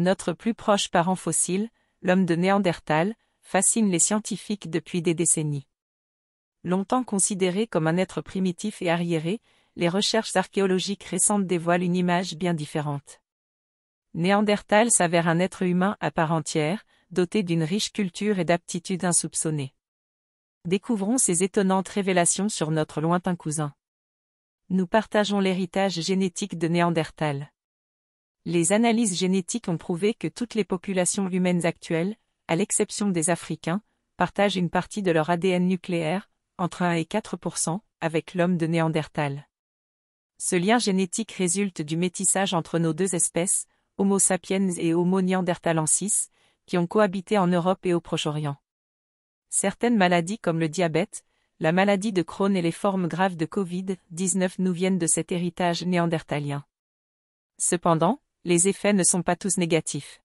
Notre plus proche parent fossile, l'homme de Néandertal, fascine les scientifiques depuis des décennies. Longtemps considéré comme un être primitif et arriéré, les recherches archéologiques récentes dévoilent une image bien différente. Néandertal s'avère un être humain à part entière, doté d'une riche culture et d'aptitudes insoupçonnées. Découvrons ces étonnantes révélations sur notre lointain cousin. Nous partageons l'héritage génétique de Néandertal. Les analyses génétiques ont prouvé que toutes les populations humaines actuelles, à l'exception des Africains, partagent une partie de leur ADN nucléaire, entre 1 et 4%, avec l'homme de Néandertal. Ce lien génétique résulte du métissage entre nos deux espèces, Homo sapiens et Homo neanderthalensis, qui ont cohabité en Europe et au Proche-Orient. Certaines maladies comme le diabète, la maladie de Crohn et les formes graves de Covid-19 nous viennent de cet héritage néandertalien. Cependant, les effets ne sont pas tous négatifs.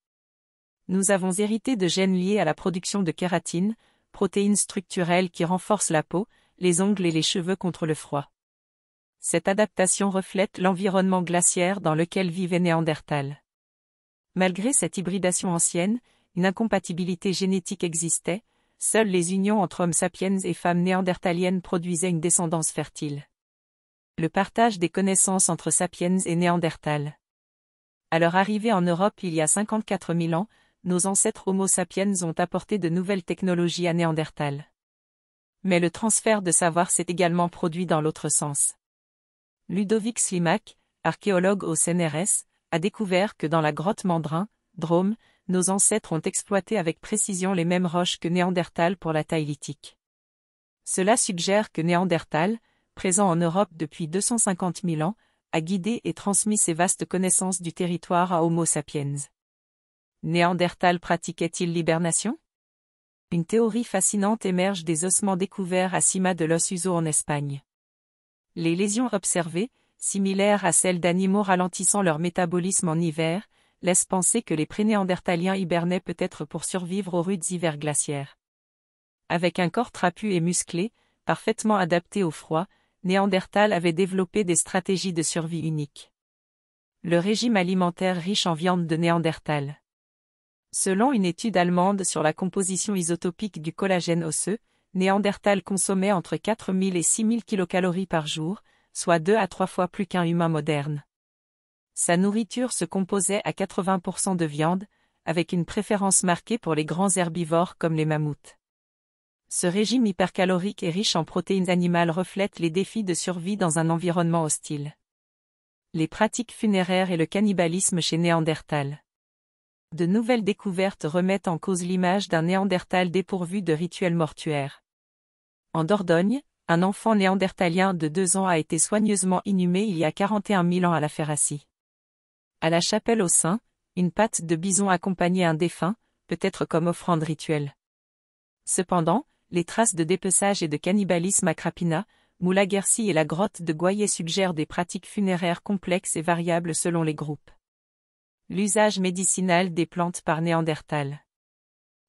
Nous avons hérité de gènes liés à la production de kératine, protéines structurelles qui renforcent la peau, les ongles et les cheveux contre le froid. Cette adaptation reflète l'environnement glaciaire dans lequel vivait Néandertal. Malgré cette hybridation ancienne, une incompatibilité génétique existait, seules les unions entre hommes sapiens et femmes néandertaliennes produisaient une descendance fertile. Le partage des connaissances entre sapiens et Néandertal. À leur arrivée en Europe il y a 54 000 ans, nos ancêtres Homo sapiens ont apporté de nouvelles technologies à Néandertal. Mais le transfert de savoir s'est également produit dans l'autre sens. Ludovic Slimak, archéologue au CNRS, a découvert que dans la grotte Mandrin, Drôme, nos ancêtres ont exploité avec précision les mêmes roches que Néandertal pour la taille lithique. Cela suggère que Néandertal, présent en Europe depuis 250 000 ans, a guidé et transmis ses vastes connaissances du territoire à Homo sapiens. Néandertal pratiquait-il l'hibernation? Une théorie fascinante émerge des ossements découverts à Cima de Los Usos en Espagne. Les lésions observées, similaires à celles d'animaux ralentissant leur métabolisme en hiver, laissent penser que les pré-néandertaliens hibernaient peut-être pour survivre aux rudes hivers glaciaires. Avec un corps trapu et musclé, parfaitement adapté au froid, Néandertal avait développé des stratégies de survie uniques. Le régime alimentaire riche en viande de Néandertal. Selon une étude allemande sur la composition isotopique du collagène osseux, Néandertal consommait entre 4000 et 6000 kcal par jour, soit 2 à 3 fois plus qu'un humain moderne. Sa nourriture se composait à 80% de viande, avec une préférence marquée pour les grands herbivores comme les mammouths. Ce régime hypercalorique et riche en protéines animales reflète les défis de survie dans un environnement hostile. Les pratiques funéraires et le cannibalisme chez Néandertal. De nouvelles découvertes remettent en cause l'image d'un Néandertal dépourvu de rituels mortuaires. En Dordogne, un enfant néandertalien de 2 ans a été soigneusement inhumé il y a 41 000 ans à la Ferracie. À la chapelle aux Saints, une patte de bison accompagnait un défunt, peut-être comme offrande rituelle. Cependant, les traces de dépeçage et de cannibalisme à Krapina, Moulaguerci et la grotte de Goyer suggèrent des pratiques funéraires complexes et variables selon les groupes. L'usage médicinal des plantes par Néandertal.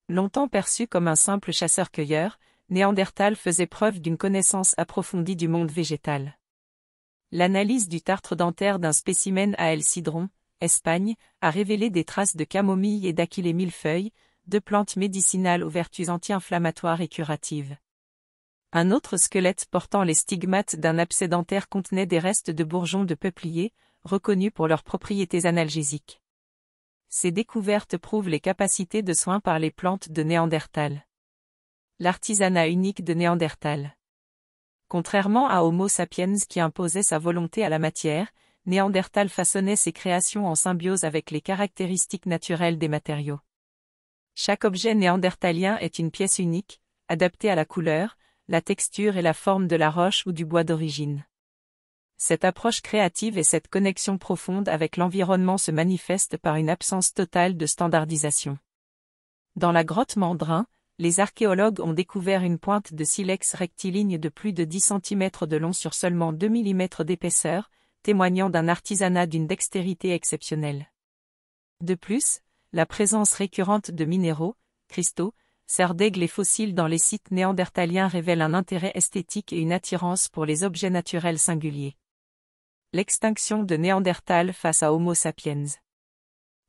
Longtemps perçu comme un simple chasseur-cueilleur, Néandertal faisait preuve d'une connaissance approfondie du monde végétal. L'analyse du tartre dentaire d'un spécimen à El Cidrón, Espagne, a révélé des traces de camomille et d'achillée millefeuille, deux plantes médicinales aux vertus anti-inflammatoires et curatives. Un autre squelette portant les stigmates d'un abcès dentaire contenait des restes de bourgeons de peuplier, reconnus pour leurs propriétés analgésiques. Ces découvertes prouvent les capacités de soins par les plantes de Néandertal. L'artisanat unique de Néandertal. Contrairement à Homo sapiens qui imposait sa volonté à la matière, Néandertal façonnait ses créations en symbiose avec les caractéristiques naturelles des matériaux. Chaque objet néandertalien est une pièce unique, adaptée à la couleur, la texture et la forme de la roche ou du bois d'origine. Cette approche créative et cette connexion profonde avec l'environnement se manifestent par une absence totale de standardisation. Dans la grotte Mandrin, les archéologues ont découvert une pointe de silex rectiligne de plus de 10 cm de long sur seulement 2 mm d'épaisseur, témoignant d'un artisanat d'une dextérité exceptionnelle. De plus, la présence récurrente de minéraux, cristaux, serres d'aigle et fossiles dans les sites néandertaliens révèle un intérêt esthétique et une attirance pour les objets naturels singuliers. L'extinction de Néandertal face à Homo sapiens.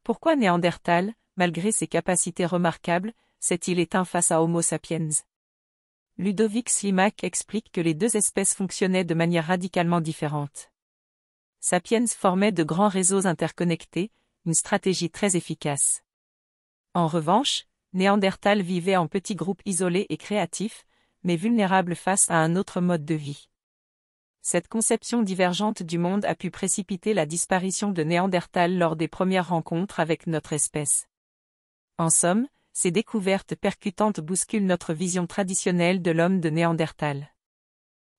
Pourquoi Néandertal, malgré ses capacités remarquables, s'est-il éteint face à Homo sapiens? Ludovic Slimak explique que les deux espèces fonctionnaient de manière radicalement différente. Sapiens formait de grands réseaux interconnectés, une stratégie très efficace. En revanche, Néandertal vivait en petits groupes isolés et créatifs, mais vulnérables face à un autre mode de vie. Cette conception divergente du monde a pu précipiter la disparition de Néandertal lors des premières rencontres avec notre espèce. En somme, ces découvertes percutantes bousculent notre vision traditionnelle de l'homme de Néandertal.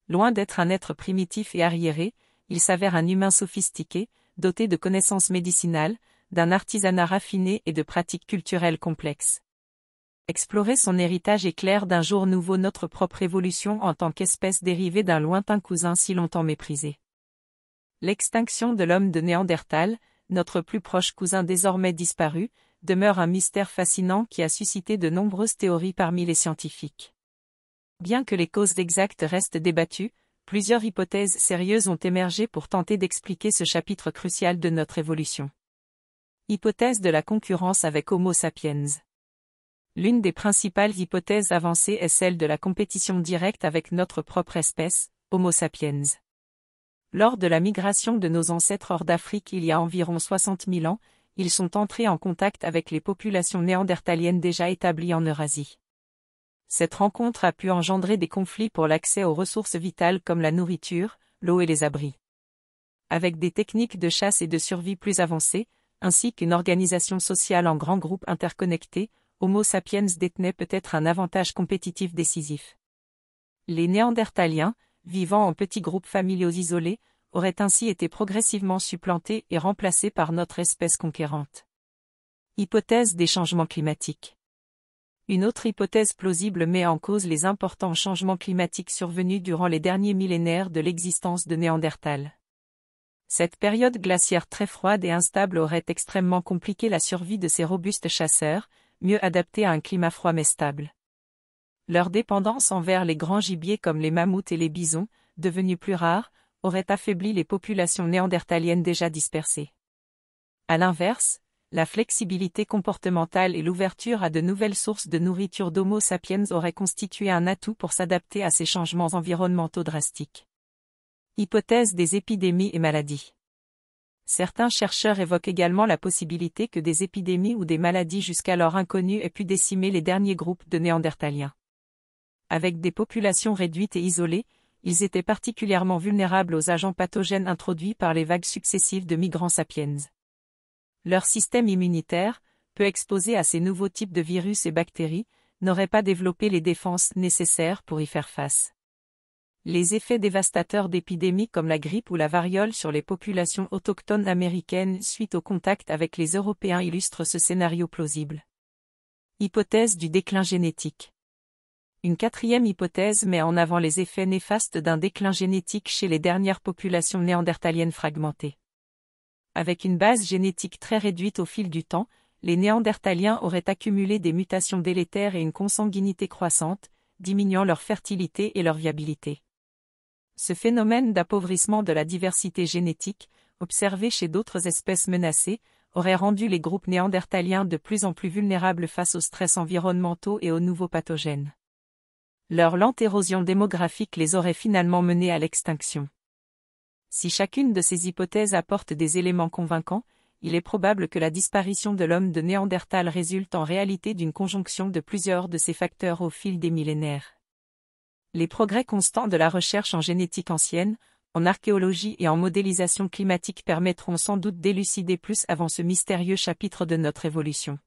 Loin d'être un être primitif et arriéré, il s'avère un humain sophistiqué, doté de connaissances médicinales, d'un artisanat raffiné et de pratiques culturelles complexes. Explorer son héritage éclaire d'un jour nouveau notre propre évolution en tant qu'espèce dérivée d'un lointain cousin si longtemps méprisé. L'extinction de l'homme de Néandertal, notre plus proche cousin désormais disparu, demeure un mystère fascinant qui a suscité de nombreuses théories parmi les scientifiques. Bien que les causes exactes restent débattues, plusieurs hypothèses sérieuses ont émergé pour tenter d'expliquer ce chapitre crucial de notre évolution. Hypothèse de la concurrence avec Homo sapiens. L'une des principales hypothèses avancées est celle de la compétition directe avec notre propre espèce, Homo sapiens. Lors de la migration de nos ancêtres hors d'Afrique il y a environ 60 000 ans, ils sont entrés en contact avec les populations néandertaliennes déjà établies en Eurasie. Cette rencontre a pu engendrer des conflits pour l'accès aux ressources vitales comme la nourriture, l'eau et les abris. Avec des techniques de chasse et de survie plus avancées, ainsi qu'une organisation sociale en grands groupes interconnectés, Homo sapiens détenait peut-être un avantage compétitif décisif. Les Néandertaliens, vivant en petits groupes familiaux isolés, auraient ainsi été progressivement supplantés et remplacés par notre espèce conquérante. Hypothèse des changements climatiques. Une autre hypothèse plausible met en cause les importants changements climatiques survenus durant les derniers millénaires de l'existence de Néandertal. Cette période glaciaire très froide et instable aurait extrêmement compliqué la survie de ces robustes chasseurs, mieux adaptés à un climat froid mais stable. Leur dépendance envers les grands gibiers comme les mammouths et les bisons, devenus plus rares, aurait affaibli les populations néandertaliennes déjà dispersées. À l'inverse, la flexibilité comportementale et l'ouverture à de nouvelles sources de nourriture d'Homo sapiens auraient constitué un atout pour s'adapter à ces changements environnementaux drastiques. Hypothèse des épidémies et maladies. Certains chercheurs évoquent également la possibilité que des épidémies ou des maladies jusqu'alors inconnues aient pu décimer les derniers groupes de Néandertaliens. Avec des populations réduites et isolées, ils étaient particulièrement vulnérables aux agents pathogènes introduits par les vagues successives de migrants sapiens. Leur système immunitaire, peu exposé à ces nouveaux types de virus et bactéries, n'aurait pas développé les défenses nécessaires pour y faire face. Les effets dévastateurs d'épidémies comme la grippe ou la variole sur les populations autochtones américaines suite au contact avec les Européens illustrent ce scénario plausible. Hypothèse du déclin génétique. Une quatrième hypothèse met en avant les effets néfastes d'un déclin génétique chez les dernières populations néandertaliennes fragmentées. Avec une base génétique très réduite au fil du temps, les Néandertaliens auraient accumulé des mutations délétères et une consanguinité croissante, diminuant leur fertilité et leur viabilité. Ce phénomène d'appauvrissement de la diversité génétique, observé chez d'autres espèces menacées, aurait rendu les groupes néandertaliens de plus en plus vulnérables face aux stress environnementaux et aux nouveaux pathogènes. Leur lente érosion démographique les aurait finalement menés à l'extinction. Si chacune de ces hypothèses apporte des éléments convaincants, il est probable que la disparition de l'homme de Néandertal résulte en réalité d'une conjonction de plusieurs de ces facteurs au fil des millénaires. Les progrès constants de la recherche en génétique ancienne, en archéologie et en modélisation climatique permettront sans doute d'élucider plus avant ce mystérieux chapitre de notre évolution.